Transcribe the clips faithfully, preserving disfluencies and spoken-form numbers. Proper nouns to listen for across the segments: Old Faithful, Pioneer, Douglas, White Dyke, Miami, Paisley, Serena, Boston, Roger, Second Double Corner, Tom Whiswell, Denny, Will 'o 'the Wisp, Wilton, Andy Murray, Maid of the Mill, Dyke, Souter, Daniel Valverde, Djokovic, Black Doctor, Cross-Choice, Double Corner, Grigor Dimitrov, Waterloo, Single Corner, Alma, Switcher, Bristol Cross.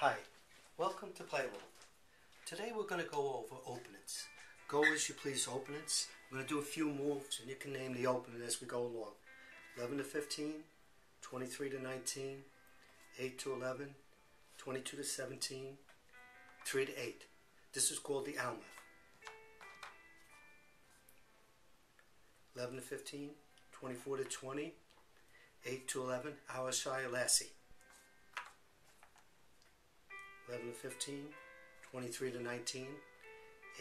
Hi, welcome to Playworld. Today we're going to go over openings. Go as you please openings. I'm going to do a few moves and you can name the opening as we go along. eleven to fifteen, twenty-three to nineteen, eight to eleven, twenty-two to seventeen, three to eight. This is called the Alma. eleven to fifteen, twenty-four to twenty, eight to eleven, Ayrshire Lassie. eleven to fifteen, twenty-three to nineteen,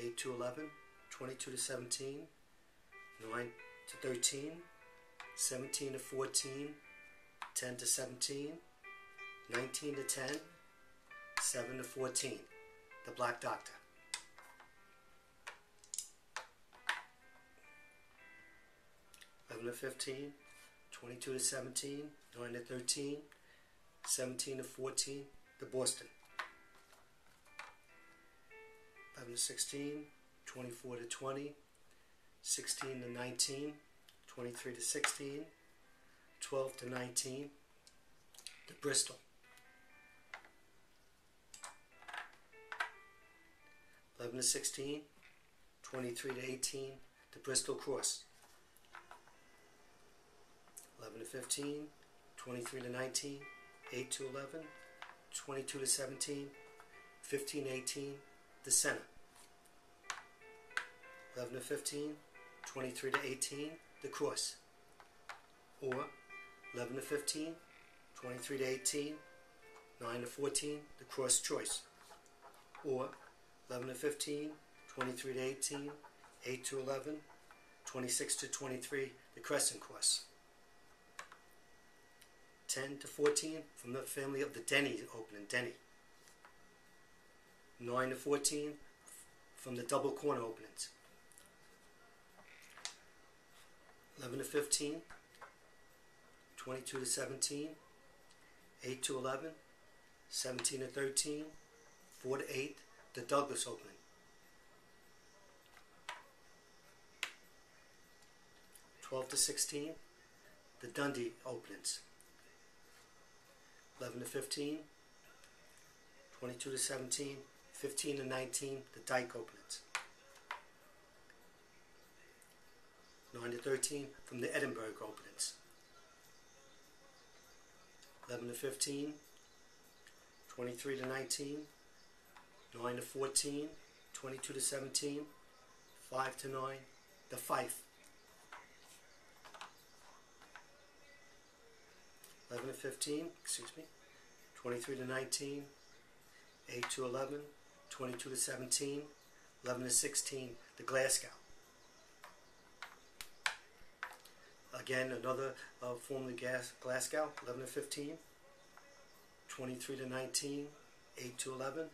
eight to eleven, twenty-two to seventeen, nine to thirteen, seventeen to fourteen, ten to seventeen, nineteen to ten, seven to fourteen, the Black Doctor. eleven to fifteen, twenty-two to seventeen, nine to thirteen, seventeen to fourteen, the Boston. eleven to sixteen, twenty-four to twenty, sixteen to nineteen, twenty-three to sixteen, twelve to nineteen, the Bristol. eleven to sixteen, twenty-three to eighteen, the Bristol Cross. eleven to fifteen, twenty-three to nineteen, eight to eleven, twenty-two to seventeen, fifteen to eighteen, the Centre. eleven to fifteen, twenty-three to eighteen, the Cross. Or eleven to fifteen, twenty-three to eighteen, nine to fourteen, the Cross Choice. Or eleven to fifteen, twenty-three to eighteen, eight to eleven, twenty-six to twenty-three, the Crescent Cross. ten to fourteen from the family of the Denny opening, Denny. nine to fourteen from the Double Corner openings. eleven to fifteen, twenty-two to seventeen, eight to eleven, seventeen to thirteen, four to eight, the Douglas opening. twelve to sixteen, the Dundee openings. eleven to fifteen, twenty-two to seventeen, fifteen to nineteen, the Dyke openings. nine to thirteen from the Edinburgh openings. eleven to fifteen, twenty-three to nineteen, nine to fourteen, twenty-two to seventeen, five to nine, the Fife. eleven to fifteen, excuse me, twenty-three to nineteen, eight to eleven, twenty-two to seventeen, eleven to sixteen, the Glasgow. Again, another uh, formerly Glasgow, eleven to fifteen, twenty-three to nineteen, eight to eleven,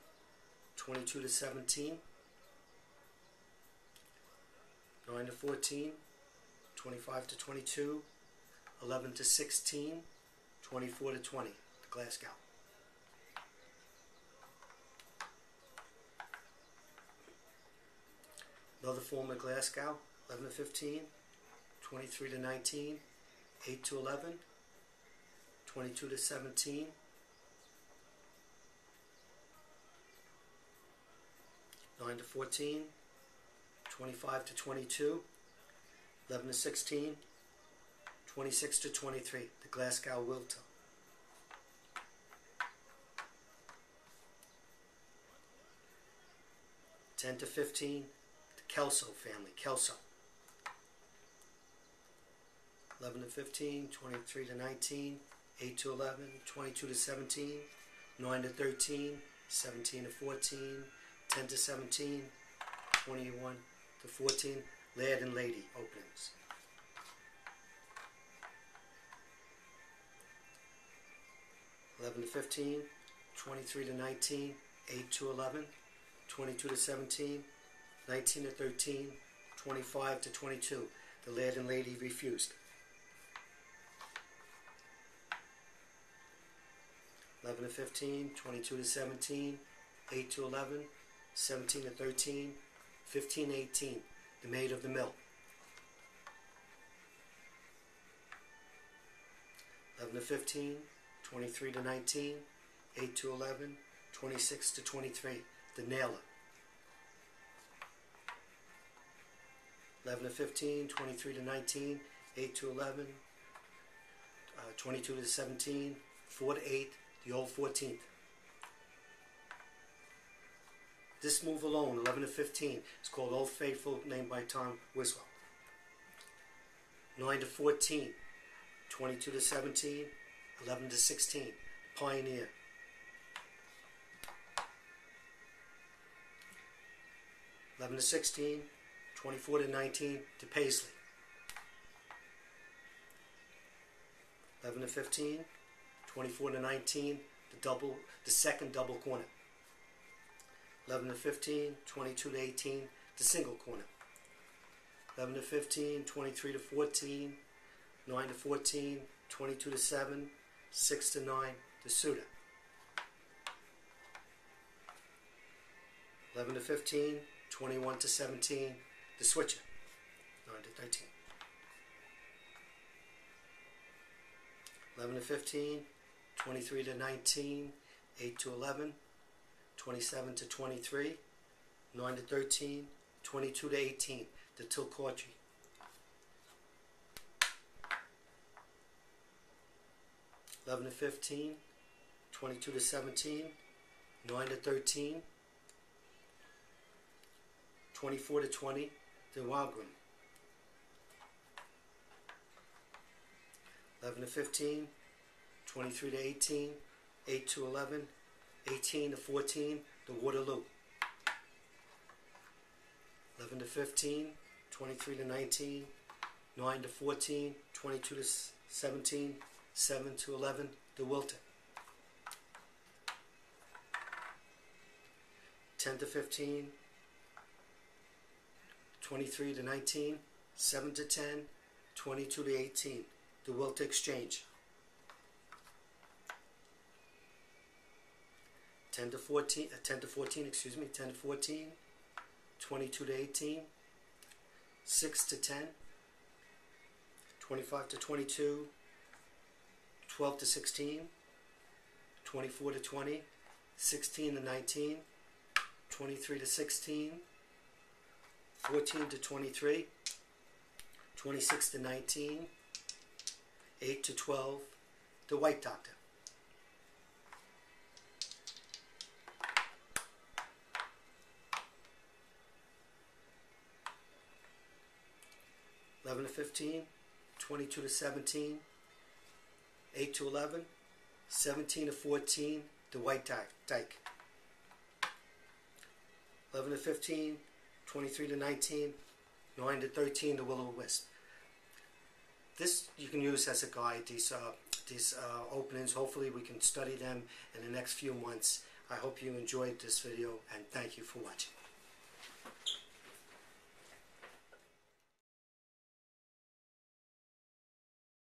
twenty-two to seventeen, nine to fourteen, twenty-five to twenty-two, eleven to sixteen, twenty-four to twenty, the Glasgow. Another form of Glasgow, eleven to fifteen, twenty-three to nineteen, eight to eleven, twenty-two to seventeen, nine to fourteen, twenty-five to twenty-two, eleven to sixteen, twenty-six to twenty-three, the Glasgow Whilter. ten to fifteen, the Kelso family, Kelso. eleven to fifteen, twenty-three to nineteen, eight to eleven, twenty-two to seventeen, nine to thirteen, seventeen to fourteen, ten to seventeen, twenty-one to fourteen, Laird and Lady openings. eleven to fifteen, twenty-three to nineteen, eight to eleven, twenty-two to seventeen, nineteen to thirteen, twenty-five to twenty-two, the Laird and Lady Refused. eleven to fifteen, twenty-two to seventeen, eight to eleven, seventeen to thirteen, fifteen to eighteen, the Maid of the Mill. eleven to fifteen, twenty-three to nineteen, eight to eleven, twenty-six to twenty-three, the Nailor. eleven to fifteen, twenty-three to nineteen, eight to eleven, uh, twenty-two to seventeen, four to eight, the Old Fourteenth. This move alone, eleven to fifteen, is called Old Faithful, named by Tom Whiswell. nine to fourteen, twenty-two to seventeen, eleven to sixteen, Pioneer. eleven to sixteen, twenty-four to nineteen, to Paisley. eleven to fifteen, twenty-four to nineteen, the double, the second double corner. eleven to fifteen, twenty-two to eighteen, the single corner. eleven to fifteen, twenty-three to fourteen, nine to fourteen, twenty-two to seven, six to nine, the Souter. eleven to fifteen, twenty-one to seventeen, the Switcher. nine to thirteen. eleven to fifteen, twenty-three to nineteen, eight to eleven. twenty-seven to twenty-three, nine to thirteen, twenty-two to eighteen, the Tillicoultry. eleven to fifteen, twenty-two to seventeen, nine to thirteen, twenty-four to twenty, the Wagram. eleven to fifteen, twenty-three to eighteen, eight to eleven, eighteen to fourteen, the Waterloo. eleven to fifteen, twenty-three to nineteen, nine to fourteen, twenty-two to seventeen, seven to eleven, the Wilton. ten to fifteen, twenty-three to nineteen, seven to ten, twenty-two to eighteen, the Wilton Exchange. ten to fourteen, uh, ten to fourteen, excuse me, ten to fourteen, twenty-two to eighteen, six to ten, twenty-five to twenty-two, twelve to sixteen, twenty-four to twenty, sixteen to nineteen, twenty-three to sixteen, fourteen to twenty-three, twenty-six to nineteen, eight to twelve, the White Doctor. eleven to fifteen, twenty-two to seventeen, eight to eleven, seventeen to fourteen, the White Dyke. eleven to fifteen, twenty-three to nineteen, nine to thirteen, the Will-O-Wisp. This you can use as a guide, these, uh, these uh, openings. Hopefully we can study them in the next few months. I hope you enjoyed this video, and thank you for watching.